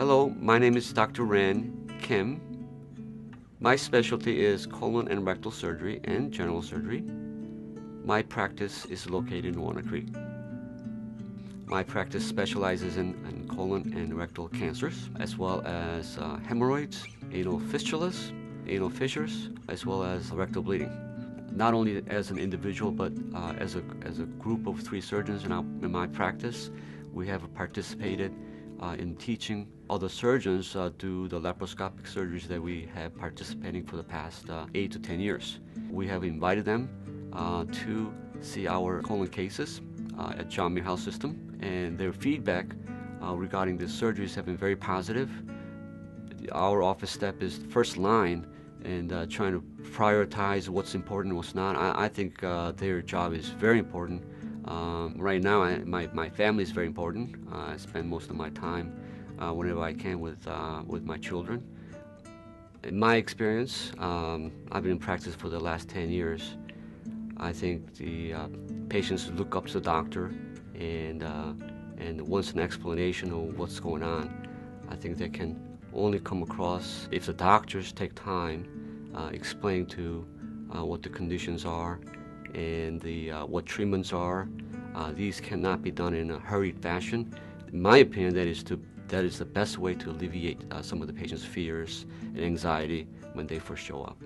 Hello, my name is Dr. Ran Kim. My specialty is colon and rectal surgery and general surgery. My practice is located in Walnut Creek. My practice specializes in colon and rectal cancers, as well as hemorrhoids, anal fistulas, anal fissures, as well as rectal bleeding. Not only as an individual, but as a group of three surgeons in my practice, we have participated in teaching other surgeons do the laparoscopic surgeries that we have participating for the past 8 to 10 years. We have invited them to see our colon cases at John Muir Health System, and their feedback regarding the surgeries have been very positive. Our office step is first line and trying to prioritize what's important and what's not. I think their job is very important. Right now, my family is very important. I spend most of my time whenever I can with my children. In my experience, I've been in practice for the last 10 years. I think the patients look up to the doctor, and once an explanation of what's going on, I think they can only come across if the doctors take time explain to what the conditions are and the what treatments are. These cannot be done in a hurried fashion. In my opinion, that is the best way to alleviate some of the patient's fears and anxiety when they first show up.